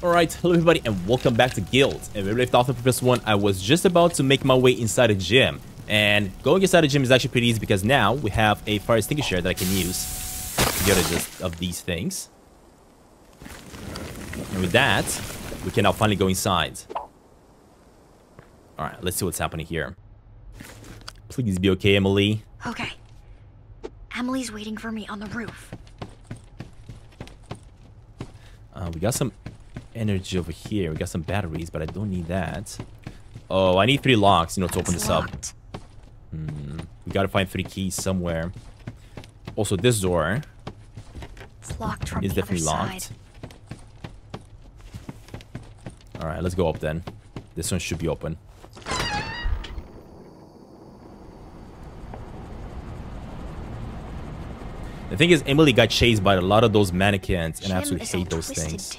Alright, hello everybody and welcome back to Guild. And we left off the previous one. I was just about to make my way inside a gym. And going inside a gym is actually pretty easy because now we have a fire extinguisher that I can use to get rid of these things. And with that, we can now finally go inside. Alright, let's see what's happening here. Please be okay, Emily. Okay. Emily's waiting for me on the roof. We got some energy over here. We got some batteries, but I don't need that. Oh, I need 3 locks, you know, to open this up. We gotta find 3 keys somewhere. Also, this door is definitely locked. Alright, let's go up then. This one should be open. The thing is, Emily got chased by a lot of those mannequins, and I absolutely hate those things.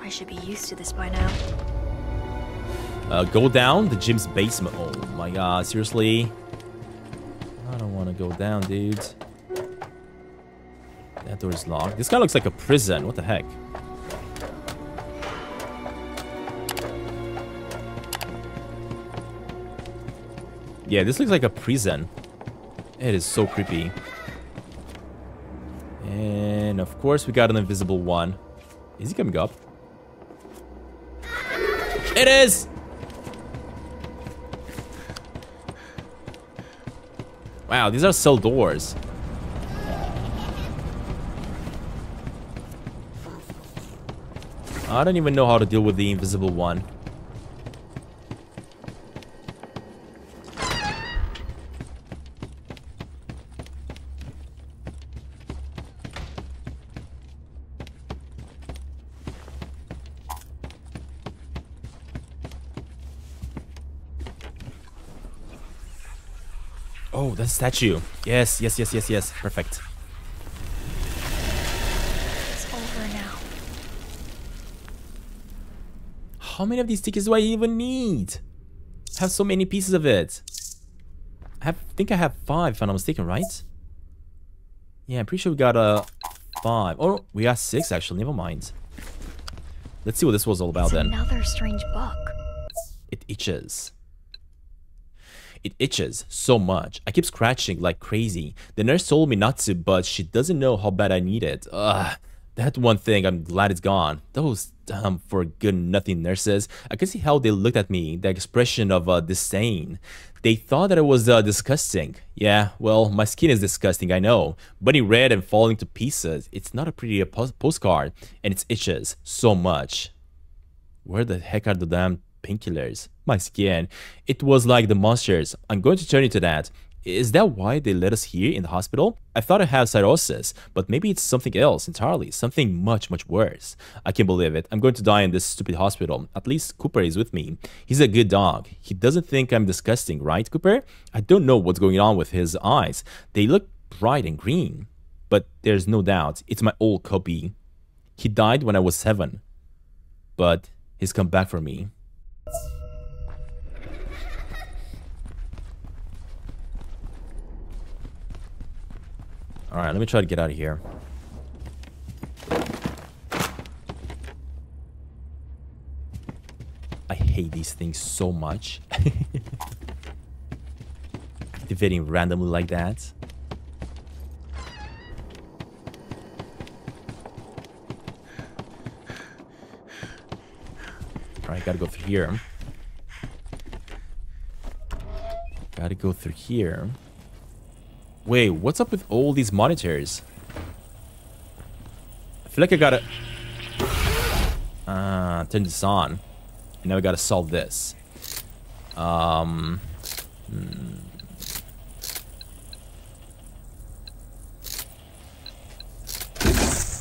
I should be used to this by now. Go down the gym's basement. Oh my god, seriously? I don't want to go down, dude. That door is locked. This guy looks like a prison. What the heck? Yeah, this looks like a prison. It is so creepy. And of course, we got an invisible one. Is he coming up? It is! Wow, these are cell doors. I don't even know how to deal with the invisible one. Oh, that's a statue. Yes, yes, yes, yes, yes. Perfect. It's over now. How many of these tickets do I even need? I have so many pieces of it. I think I have 5 if I'm not mistaken, right? Yeah, I'm pretty sure we got 5. Oh, we got 6 actually. Never mind. Let's see what this was all about then. Another strange book. It itches. It itches so much. I keep scratching like crazy. The nurse told me not to, but she doesn't know how bad I need it. Ugh, that one thing, I'm glad it's gone. Those damn for good nothing nurses. I could see how they looked at me, the expression of disdain. They thought that it was disgusting. Yeah, well, my skin is disgusting, I know. Burning red and falling to pieces. It's not a pretty postcard, and it itches so much. Where the heck are the damn painkillers? My skin. It was like the monsters. I'm going to turn into that. Is that why they let us here in the hospital? I thought I had cirrhosis, but maybe it's something else entirely. Something much, much worse. I can't believe it. I'm going to die in this stupid hospital. At least Cooper is with me. He's a good dog. He doesn't think I'm disgusting, right, Cooper? I don't know what's going on with his eyes. They look bright and green. But there's no doubt. It's my old copy. He died when I was 7. But he's come back for me. Alright, let me try to get out of here. I hate these things so much. Activating randomly like that. Alright, gotta go through here. Gotta go through here. Wait, what's up with all these monitors? I feel like I gotta... turn this on. And now we gotta solve this.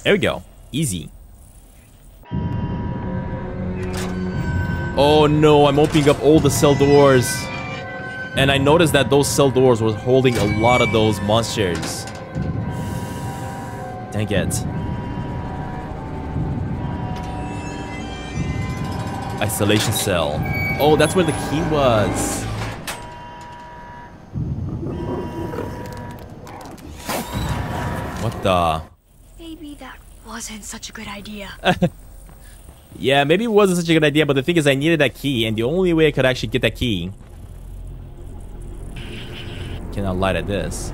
There we go. Easy. Oh no, I'm opening up all the cell doors. And I noticed that those cell doors were holding a lot of those monsters. Dang it. Isolation cell. Oh, that's where the key was. What the? Maybe that wasn't such a good idea. Yeah, maybe it wasn't such a good idea, but the thing is I needed that key, and the only way I could actually get that key... Cannot light at this.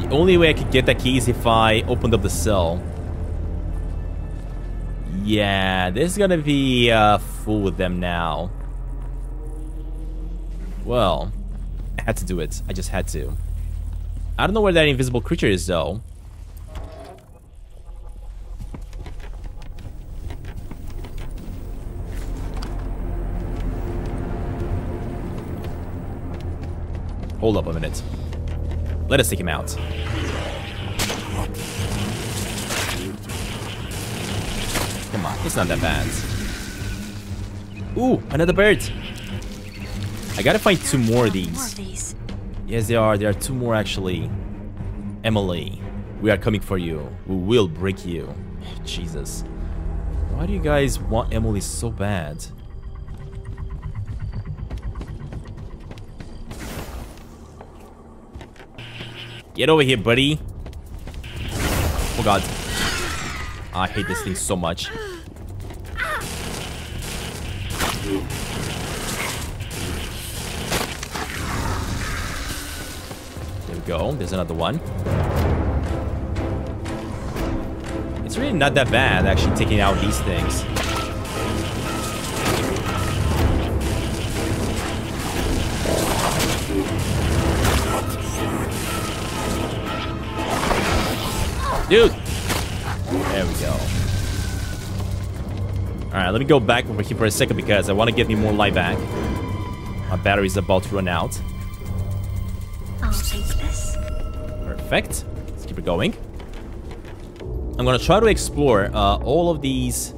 The only way I could get that key is if I opened up the cell. Yeah, this is gonna be full with them now. Well, I had to do it. I just had to. I don't know where that invisible creature is, though. Hold up a minute. Let us take him out. Come on, it's not that bad. Ooh, another bird. I gotta find two more of these. Yes, there are. There are two more, actually. Emily, we are coming for you. We will break you. Jesus. Why do you guys want Emily so bad? Get over here, buddy. Oh, God. I hate this thing so much. There we go. There's another one. It's really not that bad, actually, taking out these things. Dude! There we go. Alright, let me go back over here for a second because I want to get me more light back. My battery's about to run out. I'll take this. Perfect. Let's keep it going. I'm going to try to explore all of these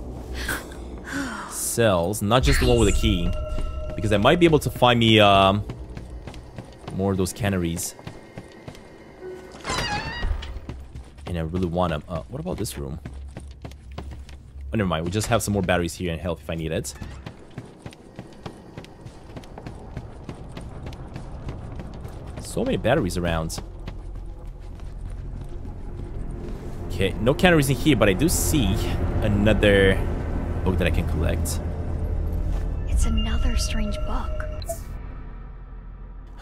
cells, not just the one with the key, because I might be able to find me more of those canaries. And I really want them. What about this room? Oh, never mind. We just have some more batteries here and health if I need it. So many batteries around. Okay, no canaries in here, but I do see another book that I can collect. It's another strange book.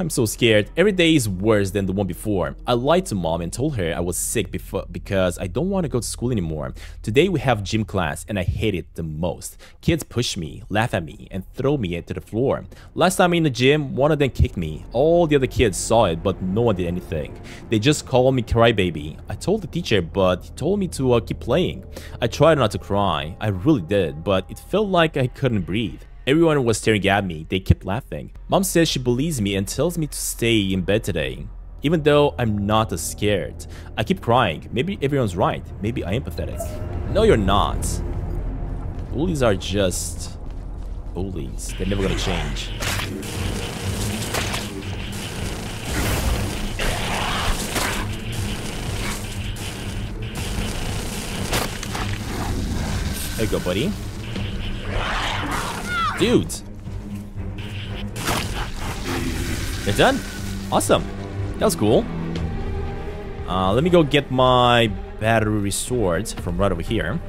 I'm so scared. Every day is worse than the one before. I lied to Mom and told her I was sick because I don't want to go to school anymore. Today we have gym class and I hate it the most. Kids push me, laugh at me, and throw me to the floor. Last time in the gym, one of them kicked me. All the other kids saw it, but no one did anything. They just called me crybaby. I told the teacher, but he told me to keep playing. I tried not to cry. I really did, but it felt like I couldn't breathe. Everyone was staring at me, they kept laughing. Mom says she believes me and tells me to stay in bed today. Even though I'm not as scared. I keep crying, maybe everyone's right, maybe I am pathetic. No you're not. Bullies are just... bullies, they're never gonna change. There you go buddy. Dude! They're done? Awesome. That was cool. Let me go get my battery restored from right over here.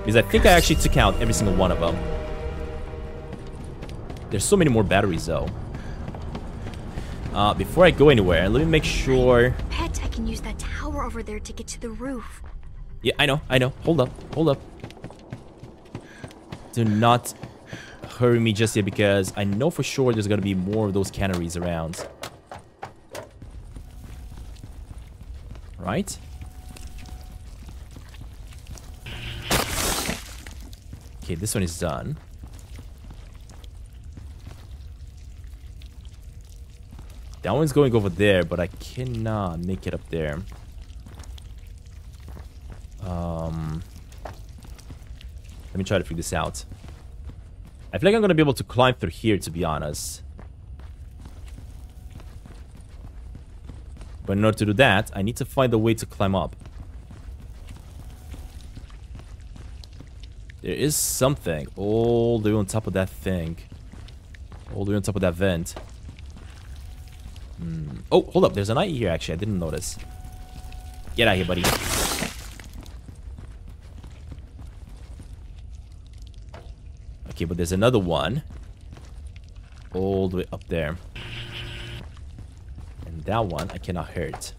Because I think I actually took out every single one of them. There's so many more batteries though. Before I go anywhere, let me make sure... Pet, I can use that tower over there to get to the roof. Yeah, I know, I know. Hold up, hold up. Do not... hurry me just yet because I know for sure there's gonna be more of those canaries around. Right? Okay, this one is done. That one's going over there, but I cannot make it up there. Let me try to figure this out. I feel like I'm gonna be able to climb through here, to be honest. But in order to do that, I need to find a way to climb up. There is something all the way on top of that thing. All the way on top of that vent. Oh, hold up. There's an eye here, actually. I didn't notice. Get out of here, buddy. Okay, but there's another one all the way up there. And that one I cannot hurt.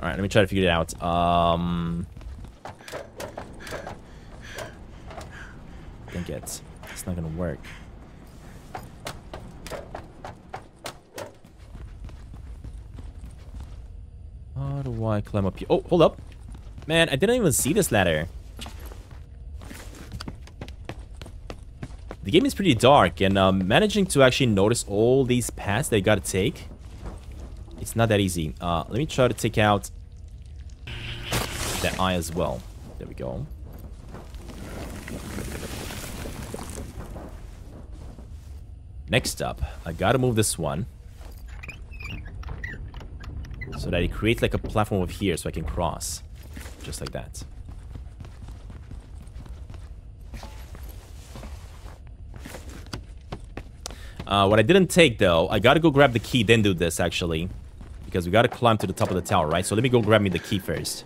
Alright, let me try to figure it out. I think it's not gonna work. How do I climb up here? Oh, hold up. Man, I didn't even see this ladder. The game is pretty dark, and managing to actually notice all these paths that you gotta take, it's not that easy. Let me try to take out that eye as well. There we go. Next up, I gotta move this one so that it creates like a platform over here so I can cross, just like that. What I didn't take, though, I gotta go grab the key, then do this, actually. Because we gotta climb to the top of the tower, right? So let me go grab me the key first.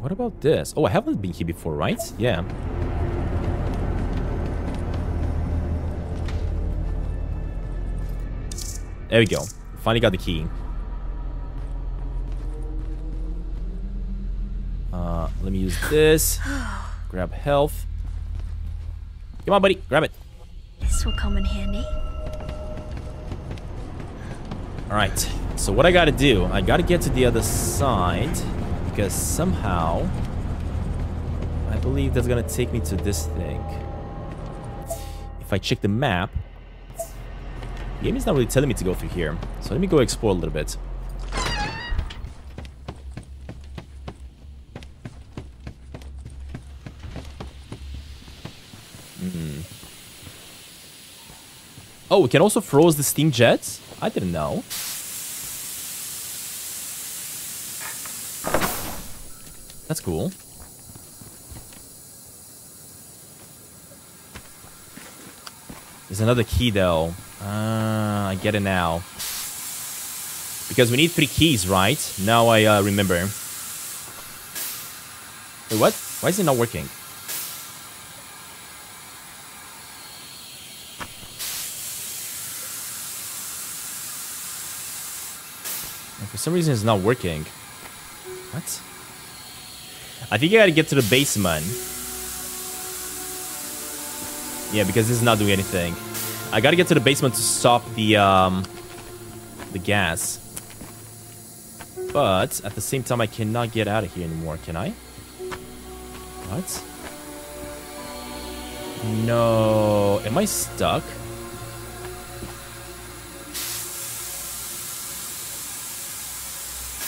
What about this? Oh, I haven't been here before, right? Yeah. There we go. Finally got the key. Let me use this. Grab health. Come on, buddy. Grab it. This will come in handy. Alright. So what I gotta do, I gotta get to the other side. Because somehow, I believe that's gonna take me to this thing. If I check the map, the game is not really telling me to go through here. So let me go explore a little bit. Oh, we can also froze the steam jets? I didn't know. That's cool. There's another key, though. Ah, I get it now. Because we need 3 keys, right? Now I remember. Wait, what? Why is it not working? For some reason, it's not working. What? I think I gotta get to the basement. Yeah, because this is not doing anything. I gotta get to the basement to stop the gas. But at the same time, I cannot get out of here anymore, can I? What? No. Am I stuck?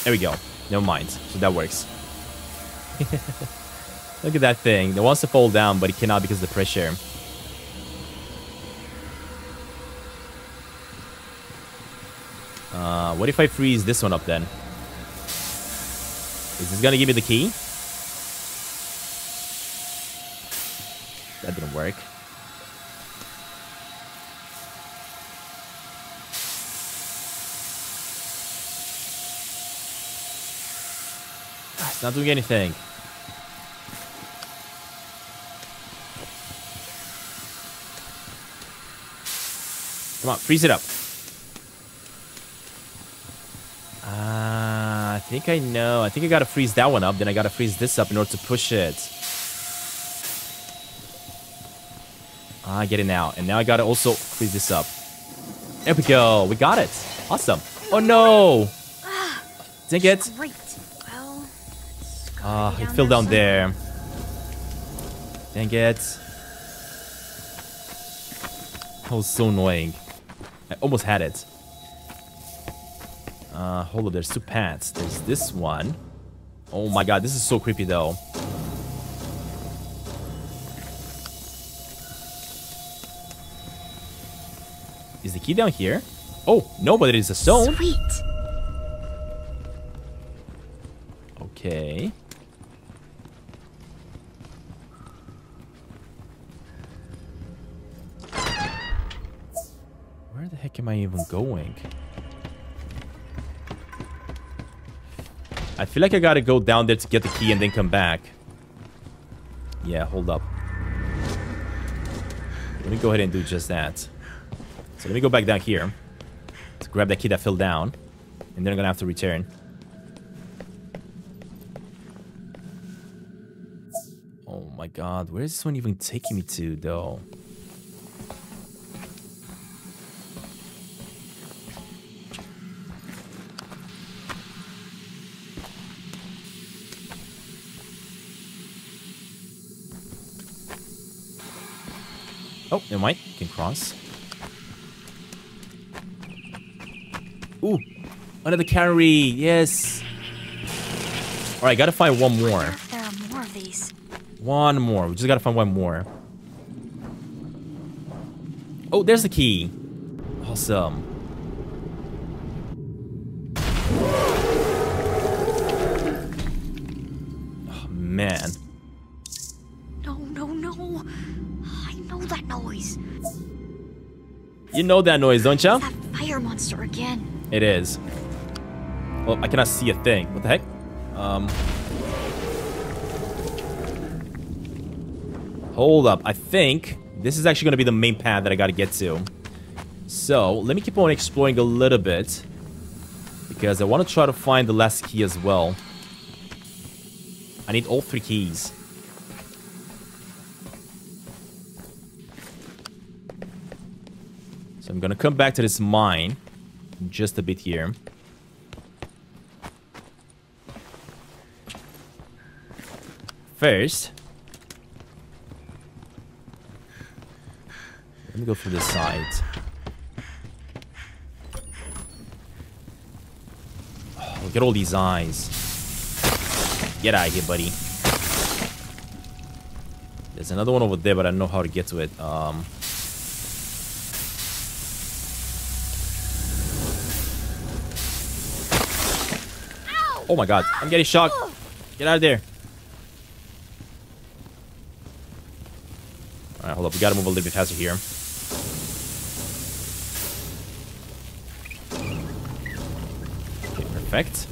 There we go. Never mind. So that works. Look at that thing. It wants to fall down, but it cannot because of the pressure. What if I freeze this one up then? Is this gonna give me the key? That didn't work. Not doing anything. Come on, freeze it up. I think I know. I think I gotta freeze that one up, then I gotta freeze this up in order to push it. I get it now. And now I gotta also freeze this up. There we go. We got it. Awesome. Oh no! Dang it. Ah, it fell down there. Dang it. That was so annoying. I almost had it. Hold up, there's 2 paths. There's this one. Oh my god, this is so creepy though. Is the key down here? Oh, no, but it is a stone. Sweet. Okay. Where the heck am I even going? I feel like I gotta go down there to get the key and then come back. Yeah, hold up. Let me go ahead and do just that. So let me go back down here to grab that key that fell down. And then I'm gonna have to return. Oh my god, where is this one even taking me to, though? Oh, never mind. You can cross. Ooh, another canary. Yes. All right, gotta find one more. There are more of these. One more. We just gotta find one more. Oh, there's the key. Awesome. Oh man. You know that noise, don't you? That fire monster again. It is. Well, I cannot see a thing. What the heck? Hold up. I think this is actually going to be the main path that I got to get to. So, let me keep on exploring a little bit. Because I want to try to find the last key as well. I need all three keys. I'm gonna come back to this mine in just a bit here. First, let me go through this side. Oh, look at all these eyes. Get out of here, buddy. There's another one over there, but I don't know how to get to it. Oh my god, I'm getting shocked. Get out of there. Alright, hold up. We gotta move a little bit faster here. Okay, perfect.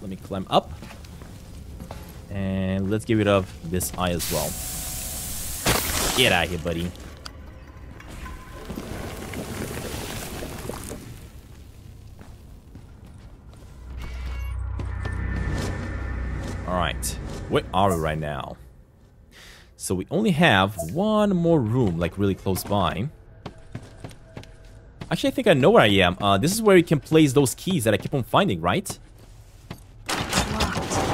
Let me climb up. And let's get rid of this eye as well. Get out of here, buddy. Alright. Where are we right now? So we only have one more room, like really close by. Actually, I think I know where I am. This is where you can place those keys that I keep on finding, right?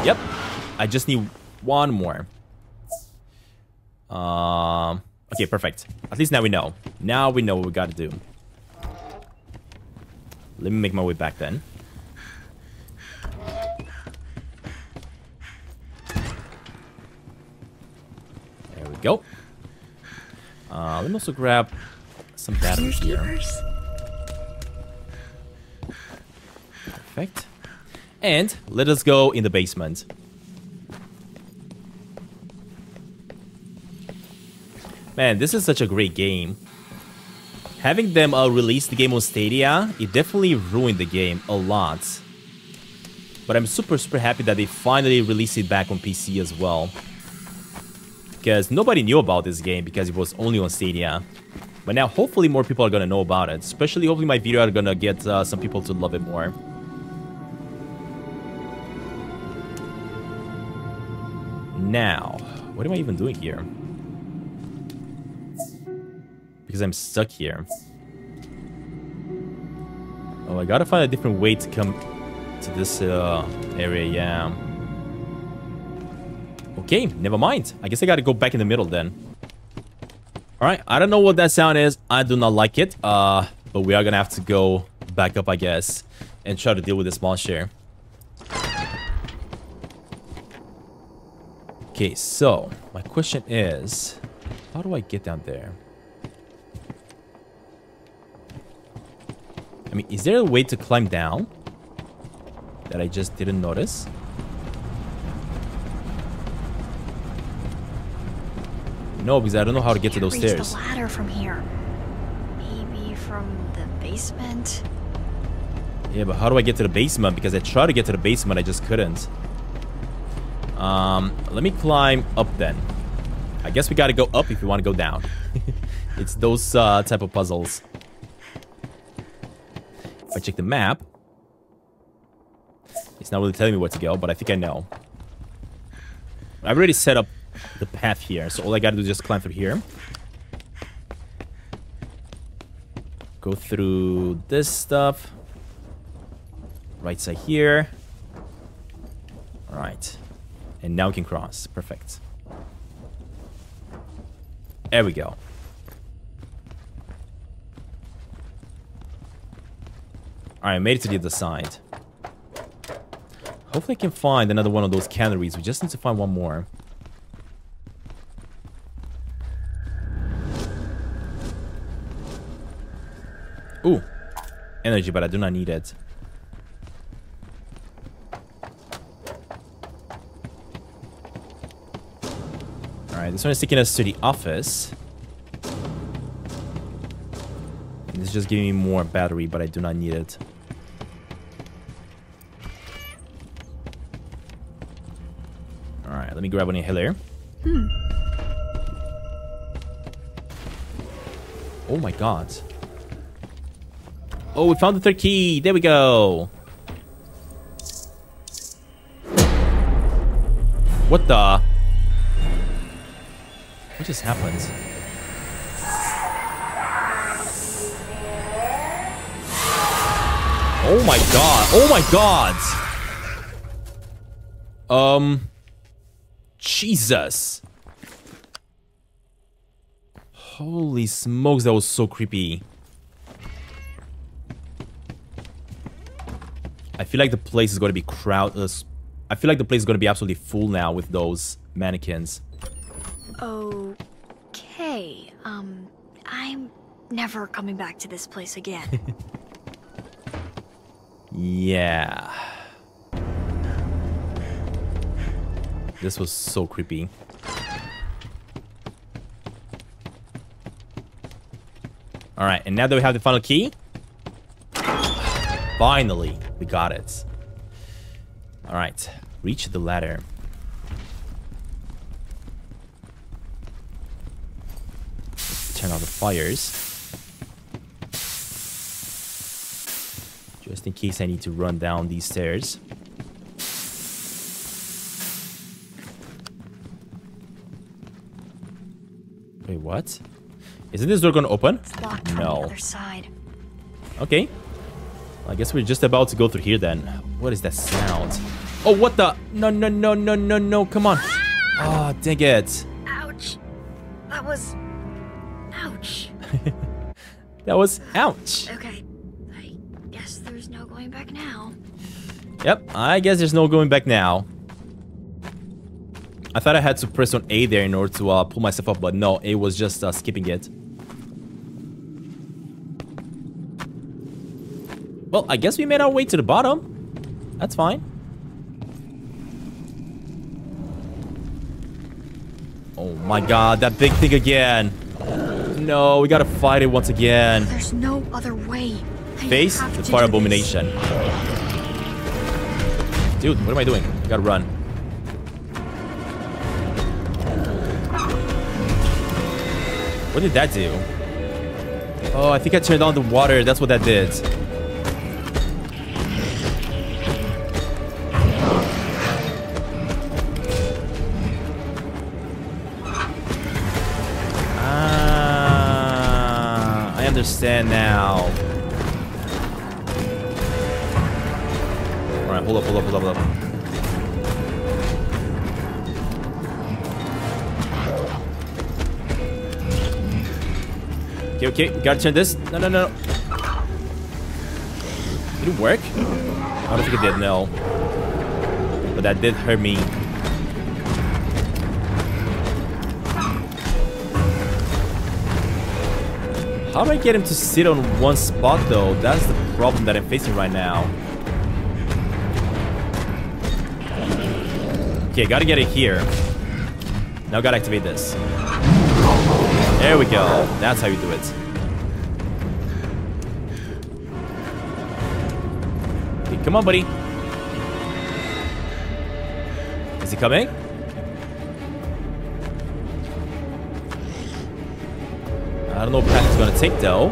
Yep. I just need one more. Okay, perfect. At least now we know. Now we know what we gotta do. Let me make my way back then. There we go. Let me also grab some batteries here. Perfect. And let us go in the basement. Man, this is such a great game. Having them release the game on Stadia, it definitely ruined the game a lot. But I'm super happy that they finally released it back on PC as well. Because nobody knew about this game because it was only on Stadia. But now hopefully more people are gonna know about it. Especially hopefully my video are gonna get some people to love it more. Now, what am I even doing here? Because I'm stuck here. Oh, I gotta find a different way to come to this area, yeah. Okay, never mind. I guess I gotta go back in the middle then. Alright, I don't know what that sound is. I do not like it. But we are gonna have to go back up, I guess. And try to deal with this monster. Okay, so my question is, how do I get down there? I mean, is there a way to climb down that I just didn't notice? No, because I don't know how to get to those stairs. I can't reach the ladder from here. Maybe from the basement? Yeah, but how do I get to the basement? Because I tried to get to the basement, I just couldn't. Let me climb up then. I guess we gotta go up if we want to go down. It's those type of puzzles. If I check the map, it's not really telling me where to go, but I think I know. I've already set up the path here, so all I gotta do is just climb through here. Go through this stuff. Right side here. Alright. And now we can cross. Perfect. There we go. Alright, I made it to the other side. Hopefully I can find another one of those canaries. We just need to find one more. Ooh. Energy, but I do not need it. Alright, this one is taking us to the office. And this is just giving me more battery, but I do not need it. Alright, let me grab an inhaler. Oh my god. Oh, we found the third key! There we go! What the? What just happened? Oh my god! Oh my god! Jesus! Holy smokes, that was so creepy. I feel like the place is gonna be crowded. I feel like the place is gonna be absolutely full now with those mannequins. Okay, I'm never coming back to this place again. Yeah. This was so creepy. Alright, and now that we have the final key, finally, we got it. Alright, reach the ladder. Turn on the fires. Just in case I need to run down these stairs. Wait, what? Isn't this door gonna open? It's locked from the other side. Okay. I guess we're just about to go through here then. What is that sound? Oh, what the? No, no, no, no, no, no. Come on. Ah! Oh, dang it. Ouch. That was... ouch. That was ouch. Okay. I guess there's no going back now. Yep. I guess there's no going back now. I thought I had to press on A there in order to pull myself up, but no. It was just skipping it. Well, I guess we made our way to the bottom. That's fine. Oh my god, that big thing again. No, we gotta fight it once again. There's no other way. Face the fire abomination. Dude, what am I doing? I gotta run. What did that do? Oh, I think I turned on the water. That's what that did. Understand now. Alright, hold up, hold up, hold up, hold up. Okay, okay, we gotta turn this. No, no, no. Did it work? I don't think it did, no. But that did hurt me. How do I get him to sit on one spot, though? That's the problem that I'm facing right now. Okay, gotta get it here. Now gotta activate this. There we go. That's how you do it. Okay, come on, buddy. Is he coming? I don't know what path he's gonna take, though.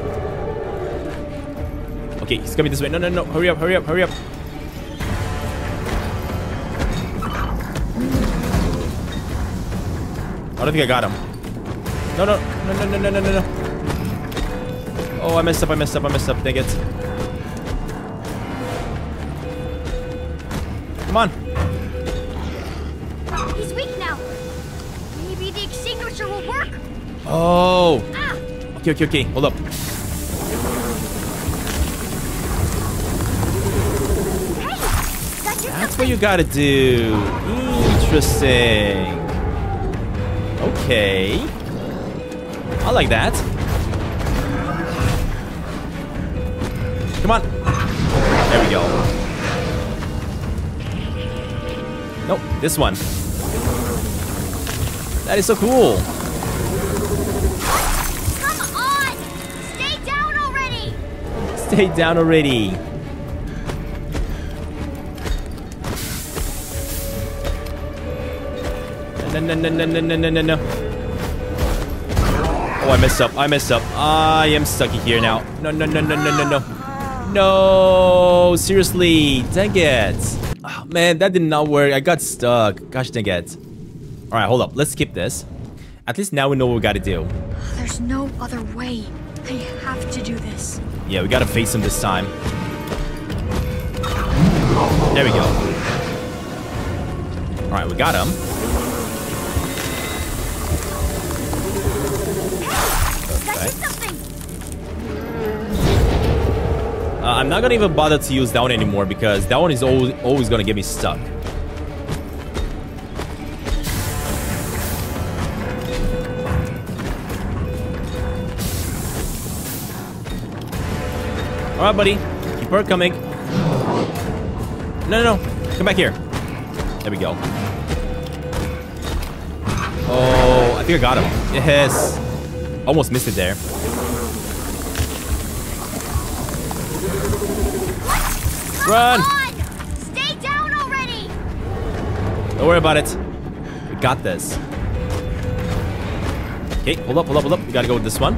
Okay, he's coming this way. No, no, no. Hurry up, hurry up, hurry up. I don't think I got him. No, no, no, no, no, no, no, no. Oh, I messed up, I messed up, I messed up. Dang it. Come on. He's weak now. Maybe the extinguisher will work. Oh. Ah. Okay, okay, okay. Hold up. Hey, that's what you gotta do. Interesting. Okay. I like that. Come on. There we go. Nope, this one. That is so cool. Stay down already. No, no, no, no, no, no, no, no. Oh, I messed up. I messed up. I am stuck here now. No, no, no, no, no, no, no. No, seriously. Dang it. Oh, man, that did not work. I got stuck. Gosh, dang it. All right, hold up. Let's skip this. At least now we know what we gotta do. There's no other way. I have to do this. Yeah, we gotta face him this time. There we go. Alright, we got him. Hey, okay. I'm not gonna even bother to use that one anymore because that one is always gonna get me stuck. All right, buddy. Keep her coming. No, no, no. Come back here. There we go. Oh, I think I got him. Yes. Almost missed it there. What? Run! Come on. Stay down already. Don't worry about it. We got this. Okay, hold up, hold up, hold up. We gotta go with this one.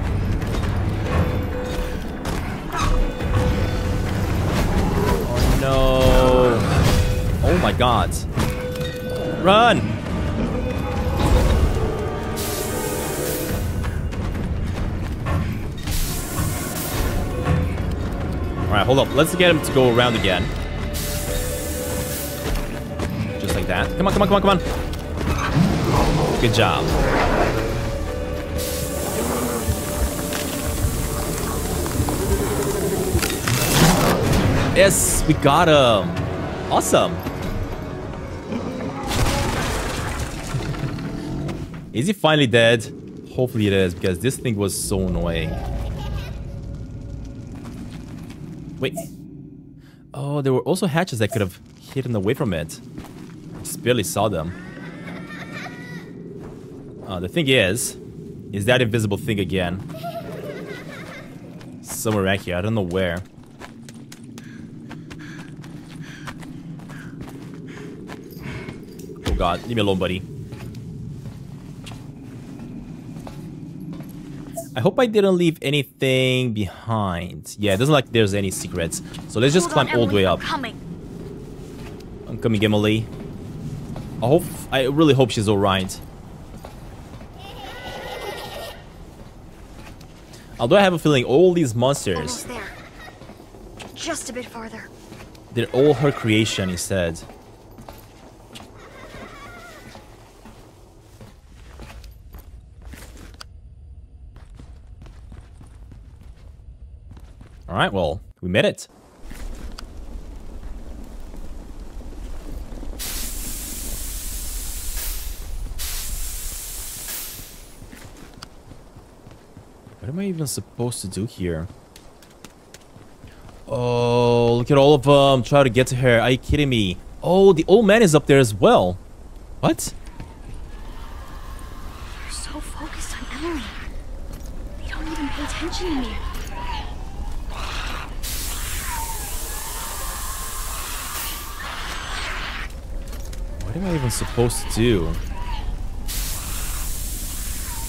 No. Oh my god. Run! Alright, hold up. Let's get him to go around again. Just like that. Come on, come on, come on, come on. Good job. Yes, we got him. Awesome. Is he finally dead? Hopefully it is, because this thing was so annoying. Wait. Oh, there were also hatches that could have hidden away from it. I just barely saw them. The thing is that invisible thing again. Somewhere back here. I don't know where. God, leave me alone, buddy. I hope I didn't leave anything behind. Yeah, it doesn't like there's any secrets. So let's just climb all the way up. I'm coming, Emily. I really hope she's alright. Although I have a feeling all these monsters, just a bit farther, they're all her creation instead. All right, well, we made it. I am I even supposed to do here? Oh, look at all of them trying to get to her. Are you kidding me? Oh, the old man is up there as well. What? They're so focused on Ellery. They don't even pay attention to me. What am I even supposed to do?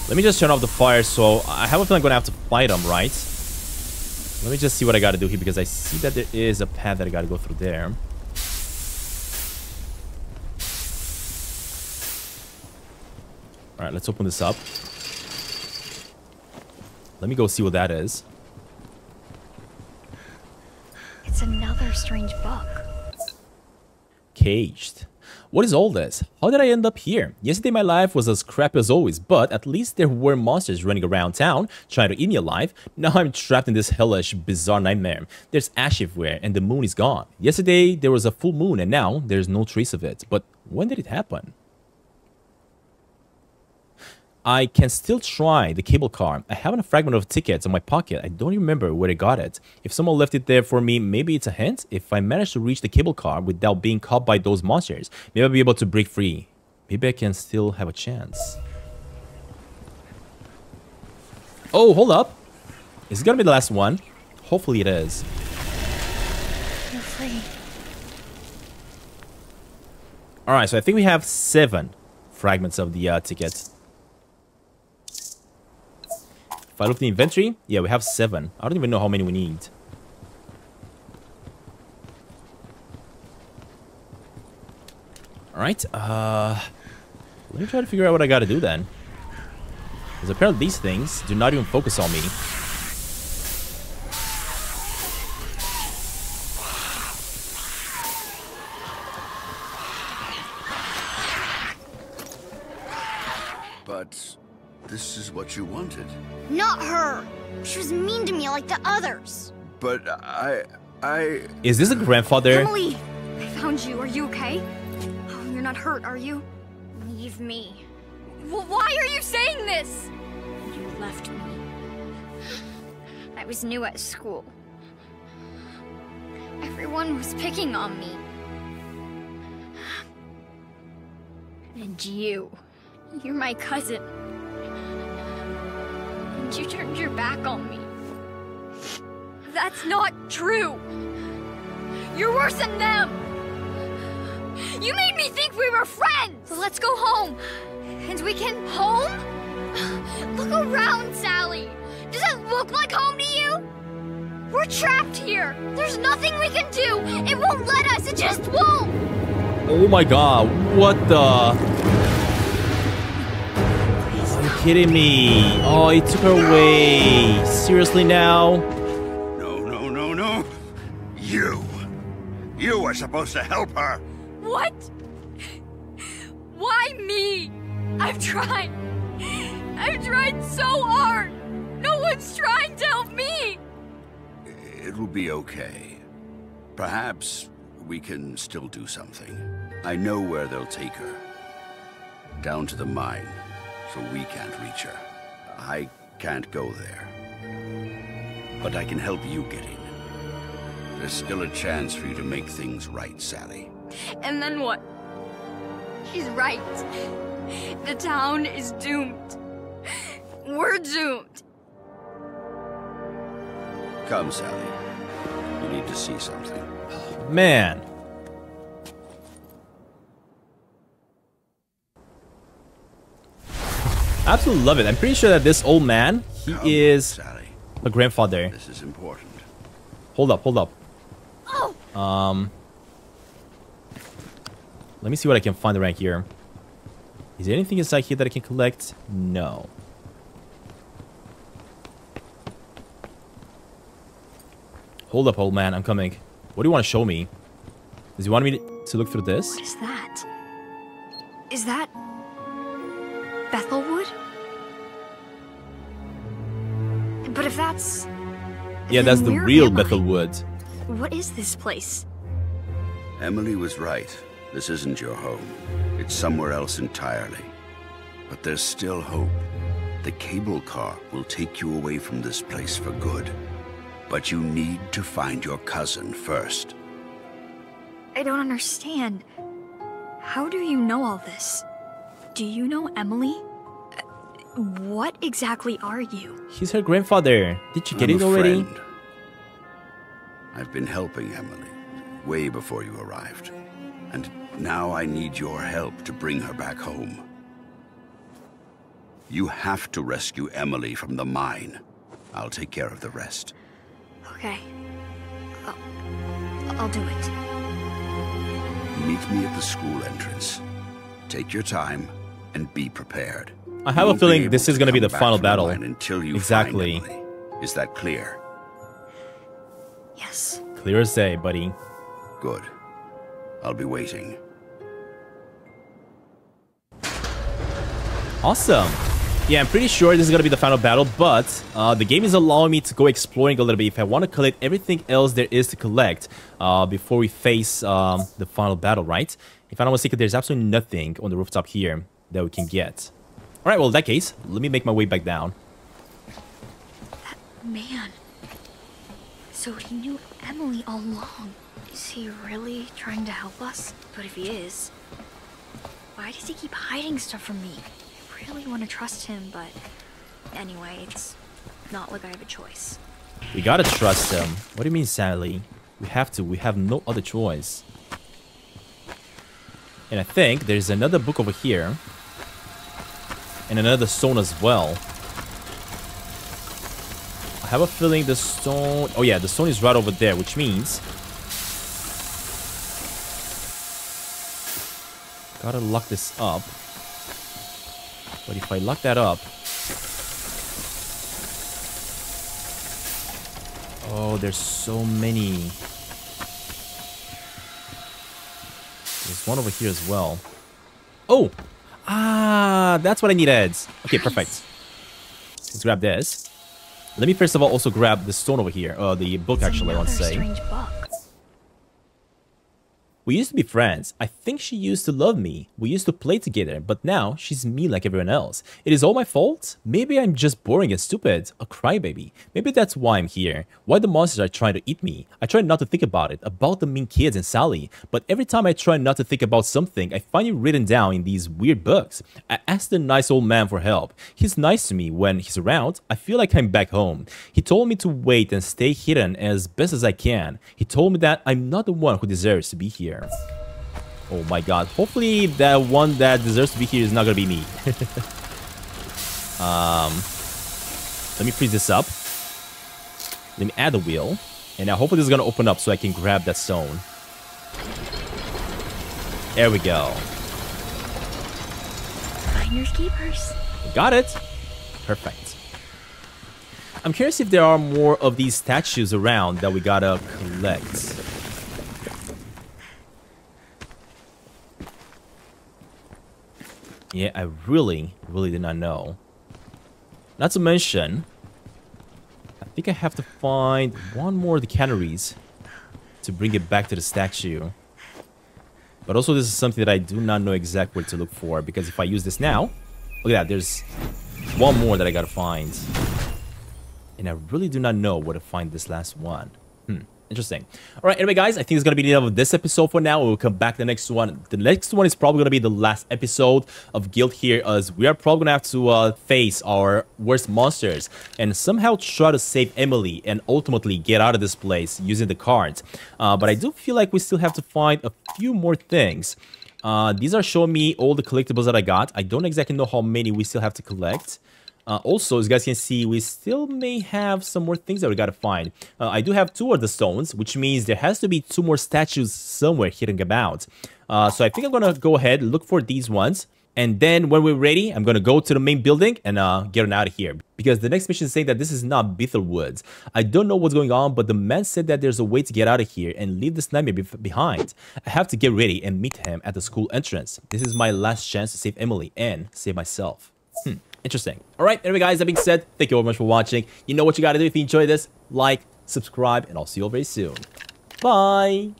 Let me just turn off the fire, so I have a feeling I'm gonna have to fight them, right? Let me just see what I gotta do here, because I see that there is a path that I gotta go through there. Alright, let's open this up. Let me go see what that is. It's another strange book. Caged. What is all this? How did I end up here? Yesterday my life was as crap as always, but at least there were monsters running around town, trying to eat me alive. Now I'm trapped in this hellish, bizarre nightmare. There's ash everywhere, and the moon is gone. Yesterday there was a full moon, and now there's no trace of it. But when did it happen? I can still try the cable car. I have a fragment of tickets in my pocket. I don't remember where I got it. If someone left it there for me, maybe it's a hint. If I manage to reach the cable car without being caught by those monsters, maybe I'll be able to break free. Maybe I can still have a chance. Oh, hold up. Is it gonna be the last one? Hopefully it is. You're free. Alright, so I think we have 7 fragments of the tickets. If I look at the inventory, yeah, we have 7. I don't even know how many we need. Alright, let me try to figure out what I gotta do then. Because apparently these things do not even focus on me. But this is what you wanted. Not her! She was mean to me like the others. But I... Is this a grandfather? Emily! I found you. Are you okay? Oh, you're not hurt, are you? Leave me. Why are you saying this? You left me. I was new at school. Everyone was picking on me. And you. You're my cousin. You turned your back on me. That's not true. You're worse than them. You made me think we were friends. Let's go home. And we can... Home? Look around, Sally. Does it look like home to you? We're trapped here. There's nothing we can do. It won't let us. It just won't. Oh my God. What the... Kidding me? Oh, he took her away. Seriously now? No. You were supposed to help her. What? Why me? I've tried so hard. No one's trying to help me. It'll be okay. Perhaps we can still do something. I know where they'll take her. Down to the mine. So we can't reach her. I can't go there. But I can help you get in. There's still a chance for you to make things right, Sally. And then what? She's right. The town is doomed. We're doomed. Come, Sally. You need to see something. Man. I absolutely love it. I'm pretty sure that this old man, he is a grandfather. This is important. Hold up. Oh. Let me see what I can find around here. Is there anything inside here that I can collect? No. Hold up, old man. I'm coming. What do you want to show me? Does he want me to look through this? What is that? Is that... Bethelwood? But if that's... Yeah, that's the real Bethelwood. What is this place? Emily was right. This isn't your home. It's somewhere else entirely. But there's still hope. The cable car will take you away from this place for good. But you need to find your cousin first. I don't understand. How do you know all this? Do you know Emily? What exactly are you? He's her grandfather. Did you get it already? Friend. I've been helping Emily way before you arrived. And now I need your help to bring her back home. You have to rescue Emily from the mine. I'll take care of the rest. Okay. I'll do it. Meet me at the school entrance. Take your time and be prepared. I have a feeling this is going to be the final battle. Exactly. Is that clear? Yes. Clear as day, buddy. Good. I'll be waiting. Awesome. Yeah, I'm pretty sure this is going to be the final battle, but the game is allowing me to go exploring a little bit if I want to collect everything else there is to collect before we face the final battle, right? If I don't want to see it, there's absolutely nothing on the rooftop here that we can get. All right, well, in that case, let me make my way back down. That man. So he knew Emily all along. Is he really trying to help us? But if he is, why does he keep hiding stuff from me? I really want to trust him, but anyway, it's not like I have a choice. We gotta trust him. What do you mean, Sally? We have to. We have no other choice. And I think there's another book over here. And another stone as well. I have a feeling the stone... Oh yeah, the stone is right over there, which means... Gotta lock this up. But if I lock that up... Oh, there's so many. There's one over here as well. Oh! Ah, that's what I needed. Okay, perfect. Let's grab this. Let me first of all also grab the stone over here. The book, actually, I want to say. We used to be friends. I think she used to love me. We used to play together, but now she's me like everyone else. It is all my fault? Maybe I'm just boring and stupid. A crybaby. Maybe that's why I'm here. Why the monsters are trying to eat me. I try not to think about it, about the mean kids and Sally. But every time I try not to think about something, I find it written down in these weird books. I asked the nice old man for help. He's nice to me when he's around. I feel like I'm back home. He told me to wait and stay hidden as best as I can. He told me that I'm not the one who deserves to be here. Oh my god, hopefully that one that deserves to be here is not gonna be me. Let me freeze this up. Let me add the wheel. And now hopefully this is gonna open up so I can grab that stone. There we go. Finders keepers. Got it. Perfect. I'm curious if there are more of these statues around that we gotta collect. Yeah, I really, really did not know. Not to mention, I think I have to find one more of the canneries to bring it back to the statue. But also this is something that I do not know exactly where to look for, because if I use this now... Look at that, there's one more that I gotta find. And I really do not know where to find this last one. Interesting. All right, anyway, guys, I think it's going to be the end of this episode for now. We'll come back to the next one. The next one is probably going to be the last episode of Guild here, as we are probably going to have to face our worst monsters and somehow try to save Emily and ultimately get out of this place using the cards. But I do feel like we still have to find a few more things. These are showing me all the collectibles that I got. I don't exactly know how many we still have to collect. Also, as you guys can see, we still may have some more things that we gotta find. I do have two of the stones, which means there has to be two more statues somewhere hidden about. So I think I'm gonna go ahead, look for these ones. And then when we're ready, I'm gonna go to the main building and get on out of here. Because the next mission is saying that this is not Bethelwood. I don't know what's going on, but the man said that there's a way to get out of here and leave this nightmare behind. I have to get ready and meet him at the school entrance. This is my last chance to save Emily and save myself. Interesting. All right, anyway, guys, that being said, thank you very much for watching. You know what you gotta do if you enjoyed this. Like, subscribe, and I'll see you all very soon. Bye!